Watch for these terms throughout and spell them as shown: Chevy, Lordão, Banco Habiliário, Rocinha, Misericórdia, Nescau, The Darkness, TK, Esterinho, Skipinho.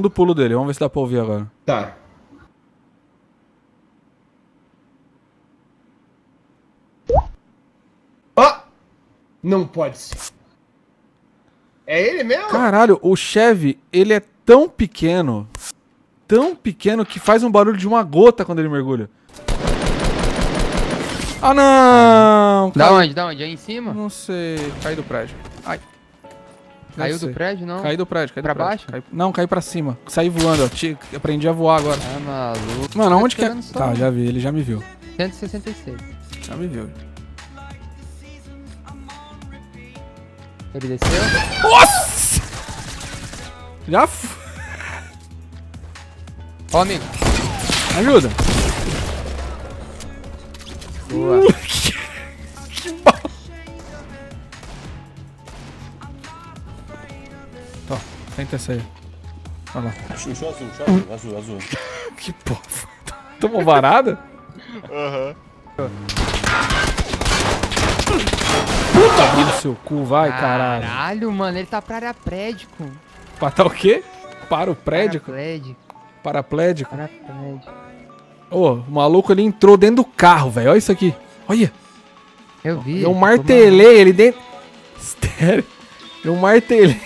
Do pulo dele, vamos ver se dá pra ouvir agora. Tá. Ó! Não pode ser. É ele mesmo? Caralho, o Chevy, ele é tão pequeno que faz um barulho de uma gota quando ele mergulha. Ah, não! Da onde? Da onde? Aí em cima? Não sei. Caiu do prédio. Ai. Caiu do prédio, não? Caiu do prédio, caiu do prédio. Pra baixo? Caiu... Não, caiu pra cima. Saí voando, ó. Aprendi a voar agora. Ah, maluco. Mano, onde que é? Tá, já vi, ele já me viu. 166. Já me viu. Ele desceu. Nossa! Já f... Ó, amigo. Ajuda. Boa. Que bom. Tá, tenta essa aí. Olha lá. Chuchu azul, azul, azul. Que porra. Tomou varada? Aham. Puta vida. Seu cu, vai, caralho. Caralho, mano, ele tá pra área prédico. Pra tá o quê? Para o prédico? Paraplédico. Paraplédico? Paraplédico. Ô, o maluco, ele entrou dentro do carro, velho. Olha isso aqui. Olha. Eu vi. Eu martelei ele dentro... Sério? Eu martelei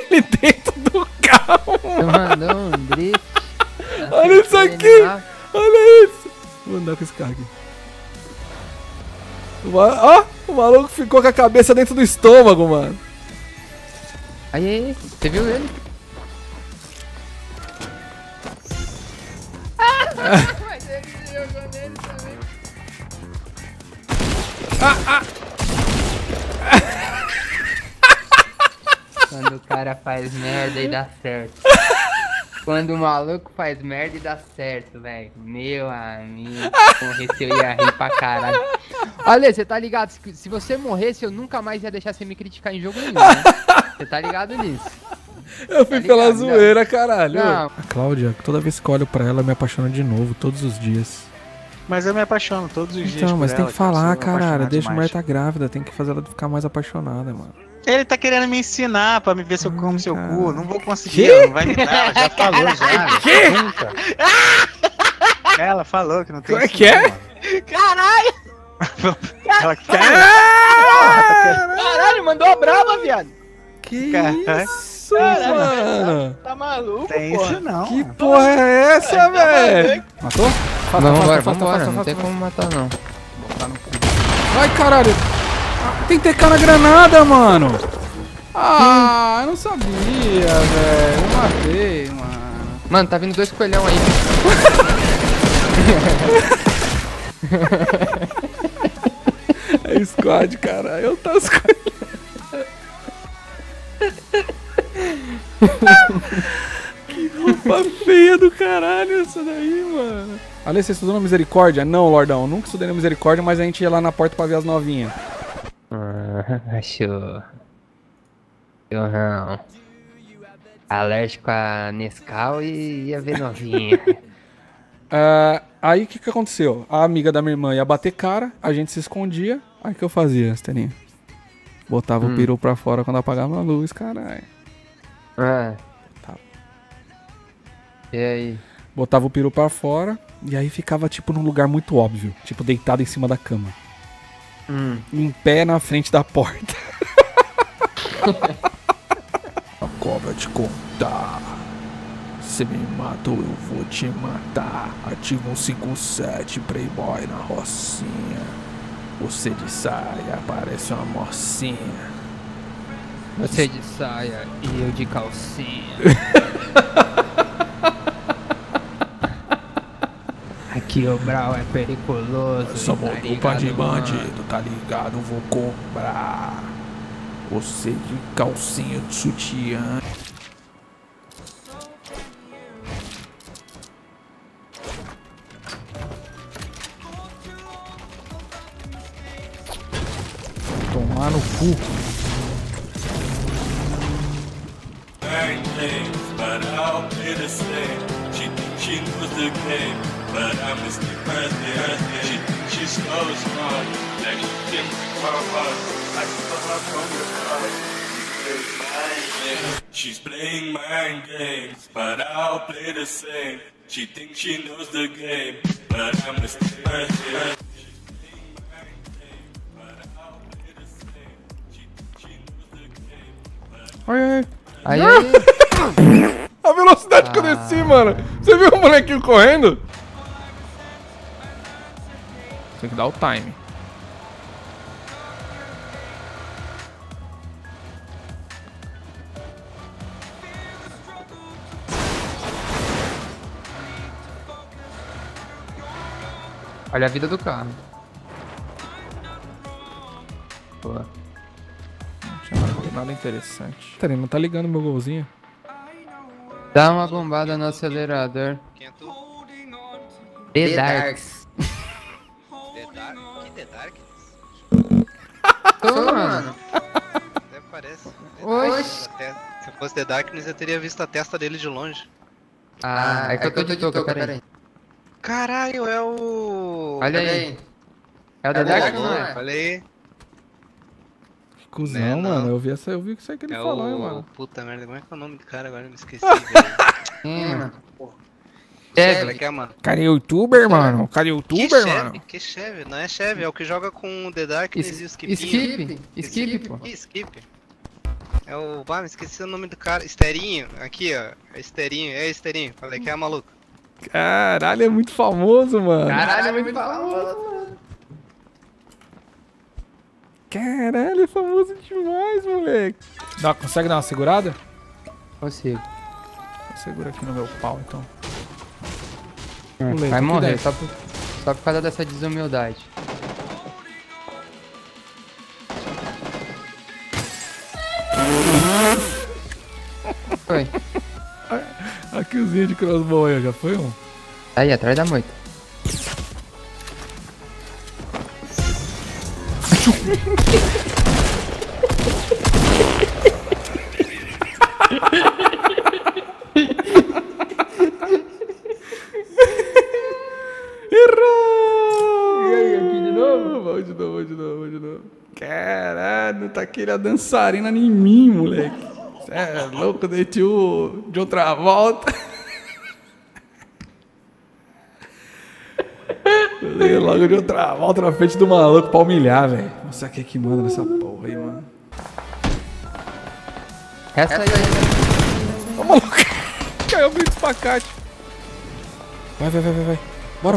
ele dentro do carro, mano. Mandou um drift. Olha isso aqui. Olha isso. Vou andar com esse carro aqui. Ó, o maluco ficou com a cabeça dentro do estômago, mano. Aí, aí. Você viu ele? Ah! Ah, ah. Quando o cara faz merda e dá certo. Quando o maluco faz merda e dá certo, velho. Meu amigo, morresse eu ia rir pra caralho. Olha, você tá ligado? Se você morresse, eu nunca mais ia deixar você me criticar em jogo nenhum, né? Você tá ligado nisso? Eu fui pela zoeira, não. Caralho. Não. A Cláudia, toda vez que eu olho pra ela, eu me apaixono de novo, todos os dias. Mas eu me apaixono todos os dias. Então, mas tem que falar, caralho. Deixa a mulher tá grávida, tem que fazer ela ficar mais apaixonada, mano. Ele tá querendo me ensinar pra me ver se eu como seu cu. Não vou conseguir, não vai me dar. Já falou, já. Que? Nunca. Ela falou que não tem. Como é que é? Caralho! Ela quer. Caralho, mandou a brava, viado. Que isso, mano? Tá maluco, pô? Que porra é essa, velho? Matou? Não, vai, vambora, não tem como matar, não. Vai, caralho. Tem que TK na granada, mano. Ah, eu não sabia, velho. Eu matei, mano. Mano, tá vindo dois coelhão aí. É squad, cara. Eu tô os coelhão. Que roupa feia do caralho essa daí, mano. Ale, você estudou na Misericórdia? Não, Lordão, nunca estudei na Misericórdia, mas a gente ia lá na porta pra ver as novinhas. Achou. Eu não. Alérgico a Nescau e ia ver novinha. Aí o que aconteceu? A amiga da minha irmã ia bater cara, a gente se escondia. Aí o que eu fazia, Esterinho? Botava o peru pra fora quando apagava a luz, caralho. Ah. Tá. E aí? Botava o peru pra fora. E aí ficava, tipo, num lugar muito óbvio. Tipo, deitado em cima da cama. Em pé na frente da porta. A cobra te contar. Se me mata ou eu vou te matar. Ativa um 57 Playboy na rocinha. Você de saia, parece uma mocinha. Você de saia e eu de calcinha. Que o Brau é periculoso. Só motopa de bandido, tá ligado? Vou comprar. Você de calcinha de sutiã. Tomar no cu. But I was the birthday. She stole a smile. Next to him, I stole her from the car. She's playing mind games, but I'll play the same. She thinks she knows the game, but I'm a stepper here. She's playing mind games, but I'll play the same. She thinks she knows the game, but I'm a stepper here. A velocidade que eu desci, mano. Você viu o molequinho correndo? Tem que dar o time. Olha a vida do carro. Boa. Não tinha nada interessante. Peraí, não tá ligando meu golzinho? Dá uma bombada no acelerador. Quem é tu? The Darkness. The Darkness? Que The Darkness? Tô, mano. Até parece. Oxi. Se fosse The Darkness, eu teria visto a testa dele de longe. Ah, é que eu tô de touca, peraí. Caralho, é o... Olha aí. É o The Darkness, mano. Olha aí. Que cuzão, mano. Eu vi isso aí que ele falou, hein, mano. Puta merda, como é que é o nome do cara agora? Eu me esqueci, velho. Chevy. Cara é youtuber, mano. Cara é youtuber, mano. Que Chevy? Não é Chevy, é o que joga com o The Darkness e o Skipinho. Skip, pô. Skip. É o... Ah, me esqueci o nome do cara. Esterinho. Aqui, ó. Esterinho. É Esterinho. Falei que é maluco. Caralho, é muito famoso, mano. Caralho, é muito famoso, mano. Caralho, é famoso demais, moleque. Dá, consegue dar uma segurada? Consigo. Segura aqui no meu pau, então. Moleque, vai morrer, só por causa dessa desumildade. Foi. Aqui o zinho de crossbow aí, já foi um? Aí, atrás da moita. Errou! E aí, aqui de novo? Vamos de novo. Caralho, tá aquele dançarina em mim, moleque. Cê é louco, de tio de outra volta. Logo de outra volta na frente do maluco pra humilhar, velho. Nossa, quem é que manda nessa porra aí, mano? Essa aí. Ô, maluco. Caiu muito espacate. Vai. Bora.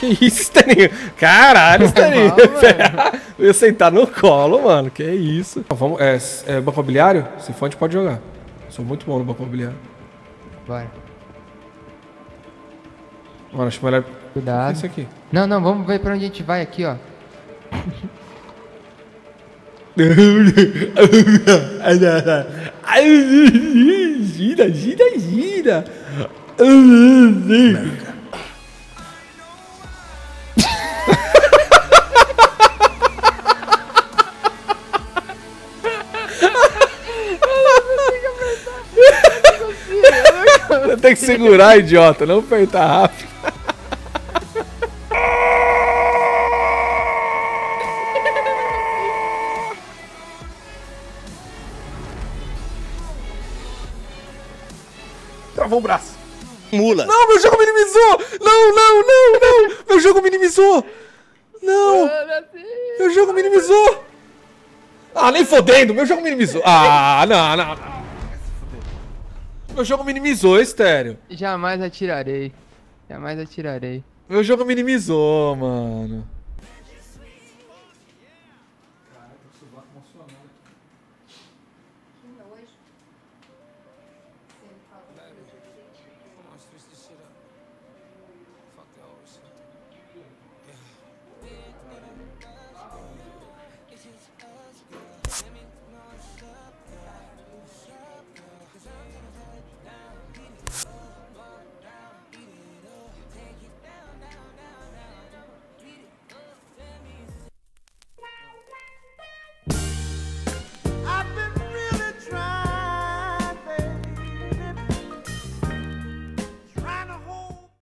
Que isso, Esterinho? Caralho, Esterinho. Eu ia sentar no colo, mano. Que isso. Vamos, Banco Habiliário? Se for, a gente pode jogar. Sou muito bom no Banco Habiliário. Vai. Mano, acho melhor... Cuidado. Isso aqui. Não, vamos ver pra onde a gente vai aqui, ó. Gira. Tem que segurar, idiota, não apertar rápido. Travou o braço. Mula. Não, meu jogo minimizou! Não! Meu jogo minimizou! Não! Meu jogo minimizou! Ah, nem fodendo! Meu jogo minimizou! Ah, não. Meu jogo minimizou, Estéreo. Jamais atirarei. Meu jogo minimizou, mano.